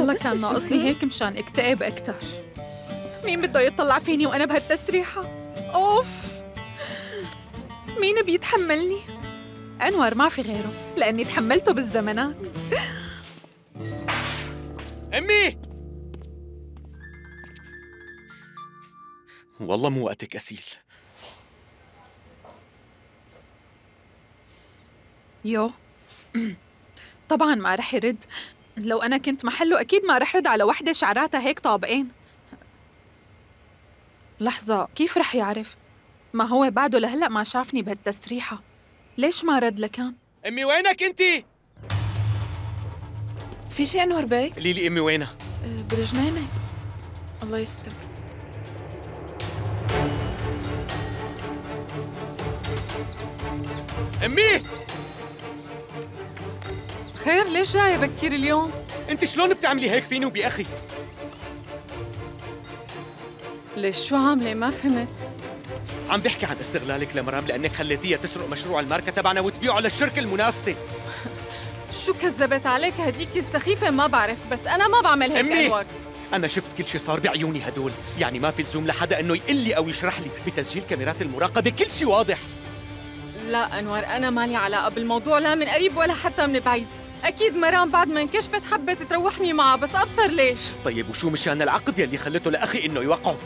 والله كان ناقصني هيك مشان اكتئب اكتر. مين بده يطلع فيني وانا بهالتسريحه؟ اوف، مين بيتحملني؟ انور ما في غيره لاني تحملته بالزمانات. امي والله مو وقتك اسيل. يو طبعا ما رح يرد، لو انا كنت محله اكيد ما رح رد على وحده شعراتها هيك طابقين. لحظه، كيف رح يعرف؟ ما هو بعده لهلا ما شافني بهالتسريحه. ليش ما رد لكان؟ امي وينك انتي؟ في شيء انور بيك؟ قولي لي امي وينها؟ برجنانه. الله يستر. امي خير؟ ليش جاي بكير اليوم؟ انت شلون بتعملي هيك فيني وبأخي؟ ليش شو عامله؟ ما فهمت. عم بحكي عن استغلالك لمرام لانك خليتيها تسرق مشروع الماركه تبعنا وتبيعه للشركه المنافسه. شو كذبت عليك هديك السخيفه؟ ما بعرف، بس انا ما بعمل هيك. أمي انا شفت كل شي صار بعيوني هدول، يعني ما في لزوم لحدا انه يقول لي او يشرح لي، بتسجيل كاميرات المراقبه كل شي واضح. لا انور، انا مالي علاقه بالموضوع لا من قريب ولا حتى من بعيد. أكيد مرام بعد ما انكشفت حبت تروحني معها، بس أبصر ليش. طيب وشو مشان العقد يلي خلته لأخي إنه يوقعه؟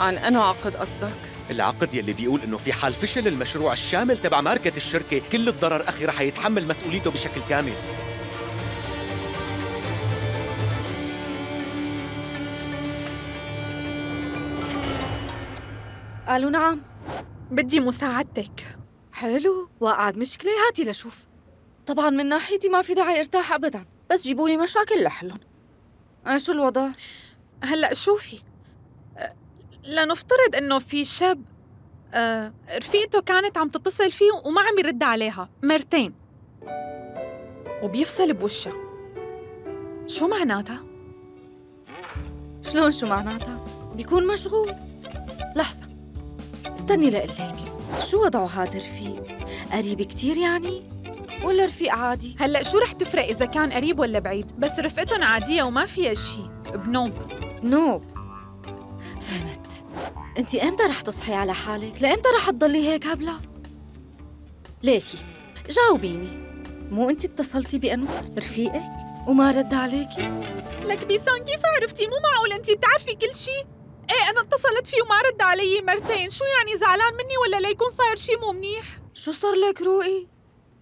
عن أنه عقد قصدك؟ العقد يلي بيقول إنه في حال فشل المشروع الشامل تبع ماركة الشركة كل الضرر أخي رح يتحمل مسؤوليته بشكل كامل. قالوا نعم. بدي مساعدتك. حلو، وقعت مشكلة؟ هاتي لشوف. طبعاً من ناحيتي ما في داعي ارتاح أبداً، بس جيبولي مشاكل لحلهم. شو الوضع؟ هلأ شوفي، لنفترض إنه في شاب رفيقته كانت عم تتصل فيه وما عم يرد عليها مرتين وبيفصل بوشها. شو معناتها؟ شلون شو معناتها؟ بيكون مشغول. لحظة، استني لقلك. شو وضعه هذا الرفيق؟ قريب كتير يعني؟ ولا رفيق عادي؟ هلا شو رح تفرق إذا كان قريب ولا بعيد؟ بس رفقتهم عادية وما فيها شيء. بنوب نوب. فهمت. أنت إمتى رح تصحي على حالك؟ لإمتى رح تضلي هيك هبلة؟ ليكي جاوبيني، مو أنت اتصلتي بأنور رفيقك وما رد عليكي؟ لك بيسان كيف عرفتي؟ مو معقول أنت بتعرفي كل شيء. إيه أنا اتصلت فيه وما رد علي مرتين، شو يعني زعلان مني ولا ليكون صاير شيء مو منيح؟ شو صار لك روقي؟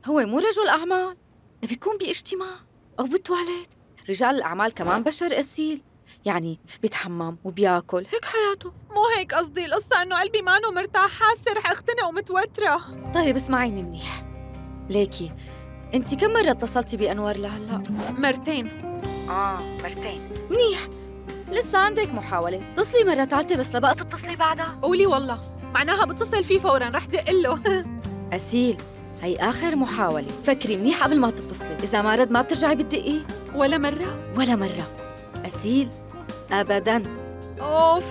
هو مو رجل أعمال؟ بيكون باجتماع أو بالتواليت. رجال الأعمال كمان بشر أسيل، يعني بيتحمم وبياكل، هيك حياته. مو هيك قصدي، القصة إنه قلبي مانو مرتاح، حاسة رح أختنق ومتوترة. طيب اسمعيني منيح، ليكي أنت كم مرة اتصلتي بأنور لهلا؟ مرتين. مرتين. منيح، لسه عندك محاولة، اتصلي مرة ثالثة بس لبقى تتصلي بعدها. قولي والله، معناها بتصل فيه فوراً، رح دق له. أسيل، هي آخر محاولة، فكري منيح قبل ما تتصلي، إذا ما رد ما بترجعي بتدقيه؟ ولا مرة؟ ولا مرة أسيل، أبداً. أوف،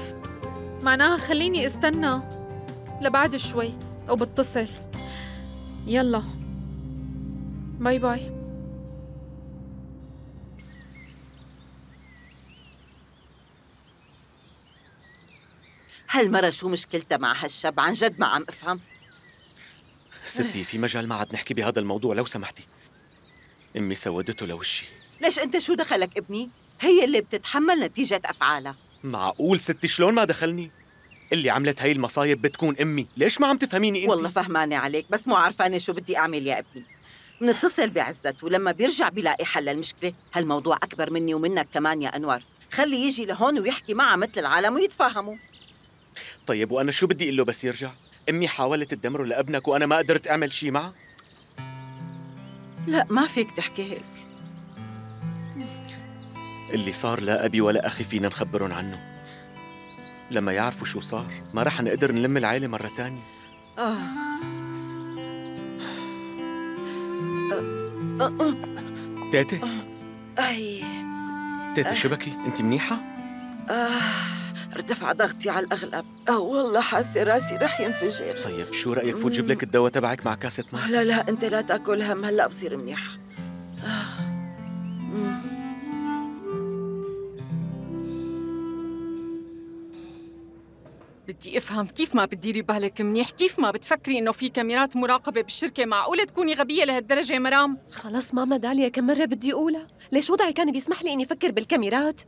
معناها خليني استنى لبعد شوي وبتصل. يلا باي باي. هالمرة شو مشكلتها مع هالشاب؟ عن جد ما عم أفهم. ستي في مجال ما عاد نحكي بهذا الموضوع لو سمحتي. امي سودته لوشي. ليش انت شو دخلك ابني؟ هي اللي بتتحمل نتيجة افعالها. معقول ستي شلون ما دخلني؟ اللي عملت هي المصايب بتكون امي، ليش ما عم تفهميني انت؟ والله فهمانة عليك بس مو عارفانة شو بدي اعمل يا ابني. منتصل بعزت ولما بيرجع بيلاقي حل للمشكلة. هالموضوع اكبر مني ومنك كمان يا انور، خلي يجي لهون ويحكي معها مثل العالم ويتفاهموا. طيب وانا شو بدي اقول له بس يرجع؟ أمي حاولت تدمره لابنك وأنا ما قدرت أعمل شيء معه؟ لا ما فيك تحكي هيك. اللي صار لا أبي ولا أخي فينا نخبرهم عنه. لما يعرفوا شو صار ما رح نقدر نلم العيلة مرة تانية. تيتي؟ تيتي شو بكي؟ أنت منيحة؟ ارتفع ضغطي على الأغلب. والله حاسة راسي رح ينفجر. طيب شو رأيك فوت جيب لك الدواء تبعك مع كاسة ماء؟ لا أنت لا تاكل هم، هلا بصير منيحة. بدي افهم كيف ما بتديري بالك منيح، كيف ما بتفكري انه في كاميرات مراقبه بالشركه؟ معقوله تكوني غبيه لهالدرجه يا مرام؟ خلص ماما داليا، كم مره بدي اقولها، ليش وضعي كان بيسمح لي اني افكر بالكاميرات؟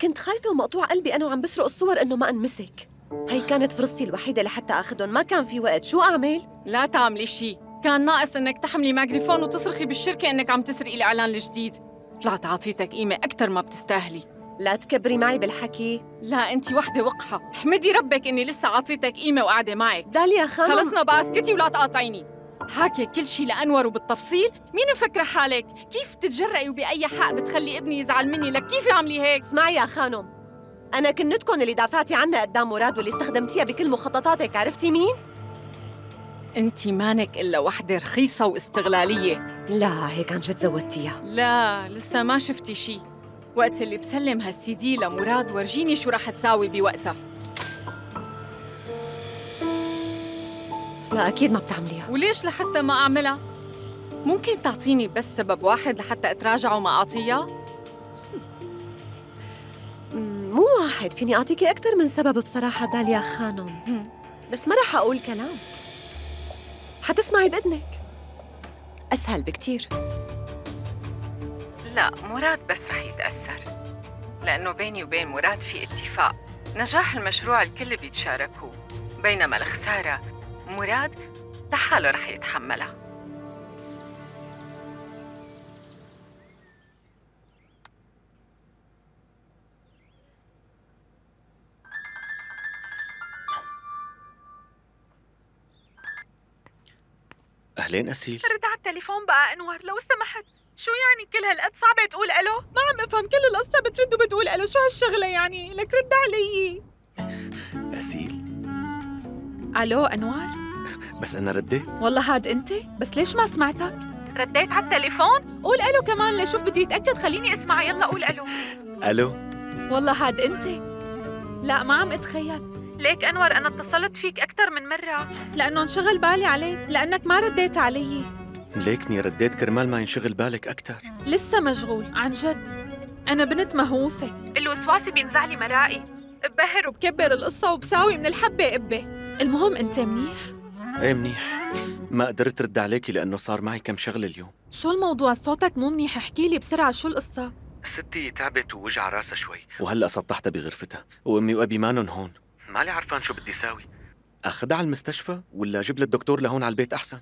كنت خايفه ومقطوع قلبي انا وعم بسرق الصور انه ما انمسك. هي كانت فرصتي الوحيده لحتى اخذهم، ما كان في وقت، شو اعمل؟ لا تعملي شيء، كان ناقص انك تحملي ماجريفون وتصرخي بالشركه انك عم تسرقي الاعلان الجديد. طلعت عطيتك قيمه اكثر ما بتستاهلي. لا تكبري معي بالحكي، لا انت وحده وقحه، احمدي ربك اني لسه عطيتك قيمه وقاعده معك. داليا خانم، خلصنا بقى، اسكتي ولا تقاطعيني. حاكي كل شيء لانور وبالتفصيل، مين مفكره حالك؟ كيف بتتجرئي وباي حق بتخلي ابني يزعل مني؟ لك كيف عاملي هيك؟ اسمعي يا خانم، انا كنتكم اللي دافعتي عنها قدام مراد واللي استخدمتيها بكل مخططاتك، عرفتي مين؟ انت مانك الا وحده رخيصه واستغلاليه. لا هيك عن جد زودتيها. لا لسه ما شفتي شيء، وقت اللي بسلم هالسي دي لمراد ورجيني شو رح تساوي بوقتها. لا اكيد ما بتعمليها. وليش لحتى ما اعملها؟ ممكن تعطيني بس سبب واحد لحتى اتراجع وما اعطيها؟ مو واحد، فيني اعطيكي اكثر من سبب بصراحه داليا خانم، بس ما رح اقول كلام، حتسمعي باذنك، اسهل بكثير. لا مراد بس رح يتأثر، لأنه بيني وبين مراد في اتفاق، نجاح المشروع الكل بيتشاركوه، بينما الخسارة مراد لحاله رح يتحملها. أهلين أسيل. رد على التليفون بقى أنور لو سمحت. شو يعني كل هالقد صعبة تقول ألو؟ ما عم بفهم، كل القصة بترد وبتقول ألو، شو هالشغلة يعني؟ لك رد علي. أسيل. ألو أنوار؟ بس أنا رديت. والله هاد أنت؟ بس ليش ما سمعتك؟ رديت على التليفون؟ قول ألو كمان لشوف، بدي أتأكد، خليني أسمع، يلا قول ألو. ألو. والله هاد أنت؟ لا ما عم أتخيل. ليك أنور أنا اتصلت فيك أكثر من مرة لأنه انشغل بالي عليك، لأنك ما رديت علي. ليكني رديت كرمال ما ينشغل بالك أكثر. لسه مشغول عن جد، أنا بنت مهووسة، الوسواسي بينزعلي مرائي، ببهر وبكبر القصة وبساوي من الحبة قبة. المهم أنت منيح؟ إيه منيح، ما قدرت رد عليكي لأنه صار معي كم شغلة اليوم. شو الموضوع؟ صوتك مو منيح، احكي لي بسرعة شو القصة؟ ستي تعبت ووجع راسها شوي وهلأ سطحتها بغرفتها، وأمي وأبي مانن هون، مالي عرفان شو بدي ساوي، أخدها على المستشفى ولا أجيب للدكتور لهون على البيت أحسن؟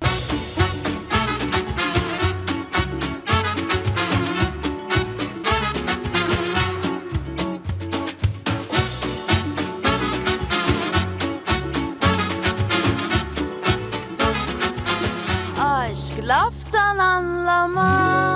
Aşk laftan anlamaz.